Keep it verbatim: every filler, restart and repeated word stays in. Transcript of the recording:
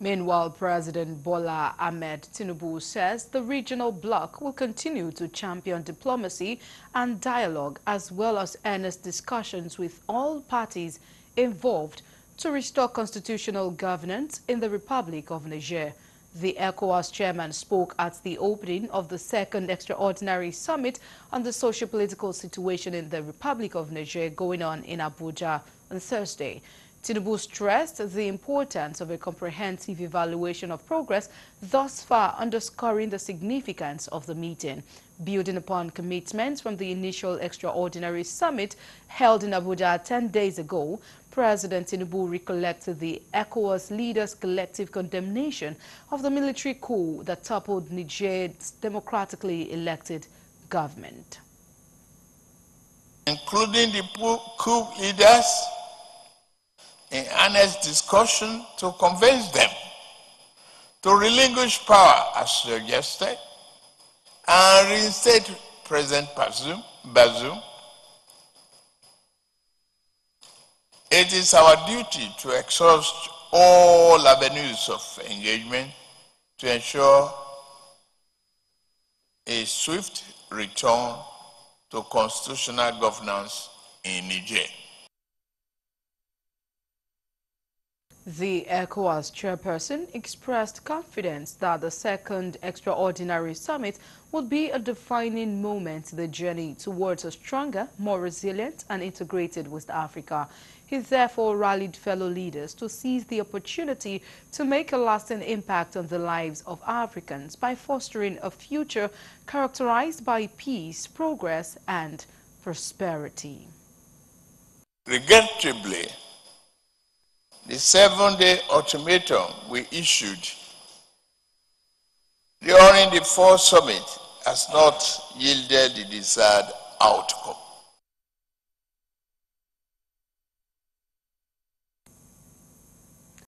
Meanwhile, President Bola Ahmed Tinubu says the regional bloc will continue to champion diplomacy and dialogue as well as earnest discussions with all parties involved to restore constitutional governance in the Republic of Niger. The ECOWAS chairman spoke at the opening of the second extraordinary summit on the socio-political situation in the Republic of Niger going on in Abuja on Thursday. Tinubu stressed the importance of a comprehensive evaluation of progress thus far, underscoring the significance of the meeting. Building upon commitments from the initial extraordinary summit held in Abuja ten days ago, President Tinubu recollected the ECOWAS leaders' collective condemnation of the military coup that toppled Niger's democratically elected government. Including the coup leaders, in honest discussion to convince them to relinquish power as suggested and reinstate President Bazoum. It is our duty to exhaust all avenues of engagement to ensure a swift return to constitutional governance in Niger. The ECOWAS chairperson expressed confidence that the second extraordinary summit would be a defining moment in the journey towards a stronger, more resilient and integrated West Africa. He therefore rallied fellow leaders to seize the opportunity to make a lasting impact on the lives of Africans by fostering a future characterized by peace, progress and prosperity. Regrettably, the seven-day ultimatum we issued during the fourth summit has not yielded the desired outcome.